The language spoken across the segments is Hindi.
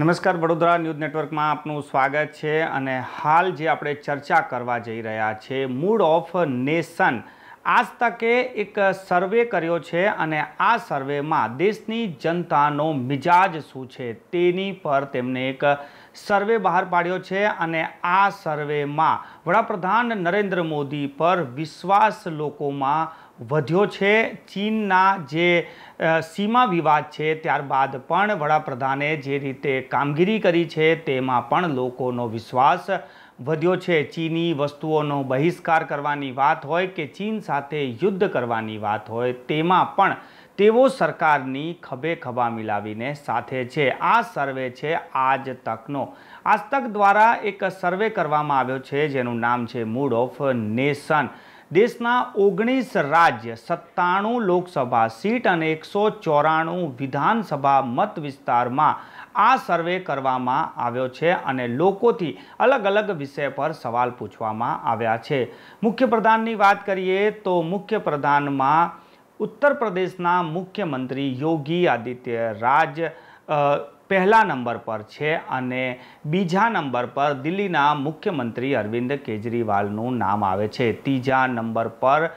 नमस्कार वडोदरा न्यूज नेटवर्क में आपनु स्वागत है। अने हाल जे आपणे चर्चा करवा जई रह्या छे मूड ऑफ नेशन। आज तके एक सर्वे कर्यो छे अने आ सर्वे में देशनी जनतानो मिजाज शुं छे तेनी पर तेमणे एक सर्वे बहार पाड्यो छे अने आ सर्वे में वडाप्रधान नरेंद्र मोदी पर विश्वास लोकोमां वध्यो छे। चीनना जे सीमा विवाद है त्यारबाद पण वडाप्रधाने जे रीते कामगीरी करी है तेमां पण लोकोनो विश्वास वध्यो छे। चीनी वस्तुओनो बहिष्कार करवानी वात होय के चीन साथे युद्ध करवानी वात होय तेमां पण तेवो सरकारनी खभे खभा मिलावीने साथे छे। आ सर्वे छे आज तकनो। आज तक द्वारा एक सर्वे करवामां आव्यो छे जेनुं नाम छे मूड ऑफ नेशन। देशना 19 राज्य 97 लोकसभा सीट और 194 विधानसभा मत विस्तार में आ सर्वे करवामां आव्यो छे अने लोकोथी अलग अलग विषय पर सवाल पूछवामां आव्या छे। मुख्य प्रधाननी बात करिए तो मुख्य प्रधान में उत्तर प्रदेशना मुख्यमंत्री योगी आदित्यनाथ पहला नंबर पर है अने बीजा नंबर पर दिल्लीना मुख्यमंत्री अरविंद केजरीवालनु नाम आवे छे। तीजा नंबर पर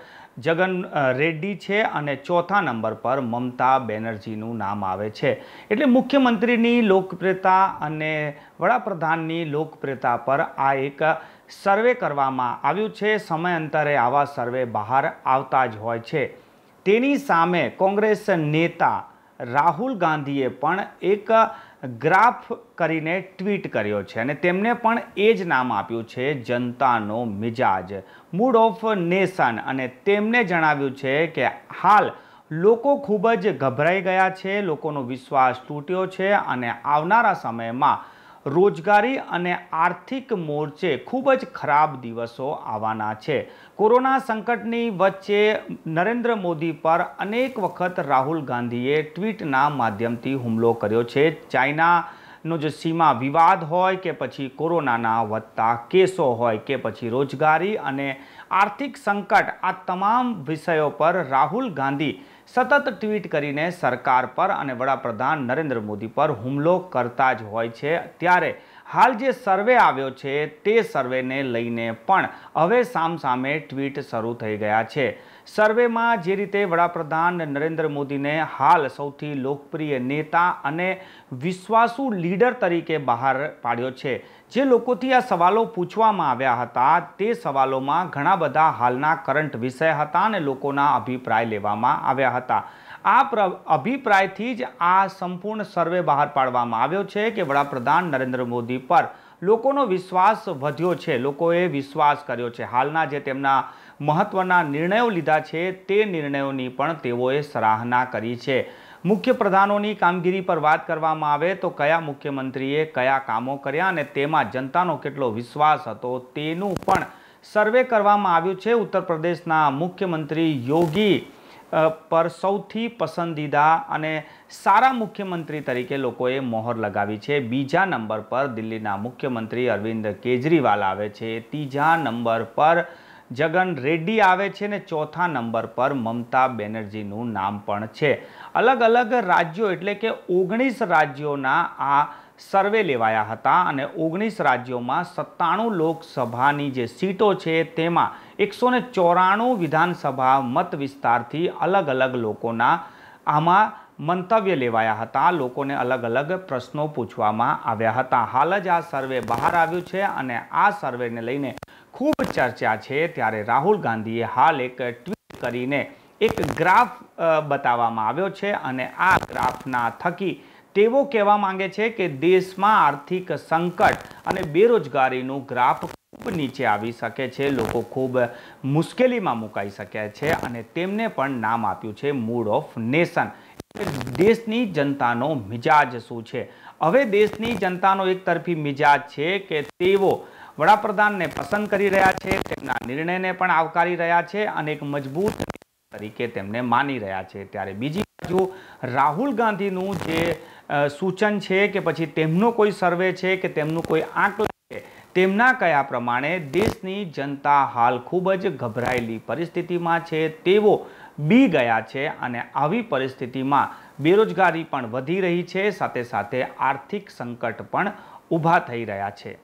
जगन रेड्डी है और चौथा नंबर पर ममता बेनर्जीनु नाम आवे छे। एटले मुख्यमंत्रीनी लोकप्रियता अने वडाप्रधाननी लोकप्रियता पर आ एक सर्वे करवामां आव्युं छे। समय अंतरे आवा सर्वे बहार आवता ज होय छे। तेनी सामे कांग्रेस नेता राहुल गांधीए पण एक ग्राफ करीने ट्वीट कर्यो छे अने तेमणे पण ए ज नाम आप्युं छे जनतानो मिजाज मूड ऑफ नेशन। अने तेमणे जणाव्युं छे के हाल लोको खूब ज गभराई गया छे, लोकोनो विश्वास तूट्यो छे अने आवनारा समयमां रोजगारी अने आर्थिक मोर्चे खूब ज खराब दिवसों आवाना छे। कोरोना संकटनी वच्चे नरेंद्र मोदी पर अनेक वखत राहुल गांधीए ट्वीटना माध्यमथी हुमलो कर्यो छे। चाइनानो जो सीमा विवाद होय के पछी कोरोनाना वधता केसो होय के पछी रोजगारी अने आर्थिक संकट आ तमाम विषयों पर राहुल गांधी सतत ट्वीट करीने सरकार पर अने वडाप्रधान नरेंद्र मोदी पर हुमलो करता ज होय छे। त्यारे हाल जे सर्वे आव्यो छे ते सर्वे ने लईने पण हवे सामसामे ट्वीट शरू थई गया छे। सर्वे में जे रीते वडाप्रधान नरेंद्र मोदी ने हाल सौथी लोकप्रिय नेता अने विश्वासू लीडर तरीके बहार पाड्यो छे। जे लोकोथी आ सवालों पूछवामां आव्या हता ते सवालोमां घणा बधा हालना करंट विषय हता अने लोकोना अभिप्राय लेवामां आव्या हता। आ अभिप्रायथी ज आ संपूर्ण सर्वे बहार पाडवामां आव्यो छे के वडाप्रधान नरेंद्र मोदी पर लोकोनो विश्वास वध्यो छे, लोकोए विश्वास कर्यो छे। हालना जे तेमना महत्वना निर्णयों लीधा छे ते निर्णयोनी पण तेओए सराहना करी छे। मुख्य प्रधानोनी कामगीरी पर बात करवामां आवे तो कया मुख्यमंत्रीए कया कामों कर्या अने तेमां जनतानो केटलो विश्वास हतो तेनुं पण सर्वे करवामां आव्युं छे। उत्तर प्रदेशना मुख्यमंत्री योगी पर सौथी पसंदीदा अने सारा मुख्यमंत्री तरीके लोकोए मोहर लगावी छे। बीजा नंबर पर दिल्लीना मुख्यमंत्री अरविंद केजरीवाल आवे छे, तीजा नंबर पर जगन रेड्डी आवे छे ने चौथा नंबर पर ममता बेनर्जीनु नाम पण छे। अलग अलग राज्यों एटले के 19 राज्योना आ सर्वे लेवाया हता अने 19 राज्यों में 97 लोकसभानी जे सीटों छे तेमां 194 विधानसभा मत विस्तारथी अलग अलग लोकोना आमां मंतव्य लेवाया हता। लोकोने अलग अलग प्रश्नों पूछवामां आव्या हता। हाल ज आ सर्वे बहार आव्युं छे अने आ सर्वे ने लईने खूब चर्चा है। त्यारे राहुल गांधीए हाल एक ट्वीट करीने एक ग्राफ बताववामां आव्यो छे अने आ ग्राफना थकी तेवो कहेवा मांगे छे के देश में आर्थिक संकट अने बेरोजगारीनो ग्राफ खूब नीचे आवी सके छे, लोको खूब मुश्केली में मुकाई शक्या छे अने तेमणे पण नाम आप्युं छे मूड ऑफ नेशन। देशनी जनतानो मिजाज शुं छे? हवे देशनी जनतानो एक तरफी मिजाज छे के तेवो वडाप्रधान ने पसंद करी रह्या छे, तेमना निर्णय ने पण आवकारी रह्या छे अने एक मजबूत तरीके तेमने मानी रह्या छे। त्यारे बीजी बाजु राहुल गांधीनु जे सूचन छे के पछी तेमनो कोई सर्वे छे के तेमनो कोई आंकलन छे तेमना कया प्रमाणे देशनी जनता हाल खूब ज गभरायेली परिस्थितिमां छे तेवो बी गया है और આવી परिस्थिति में बेरोजगारी पण वधी रही है, साथ साथ आर्थिक संकट પણ ઊભા થઈ રહ્યા છે।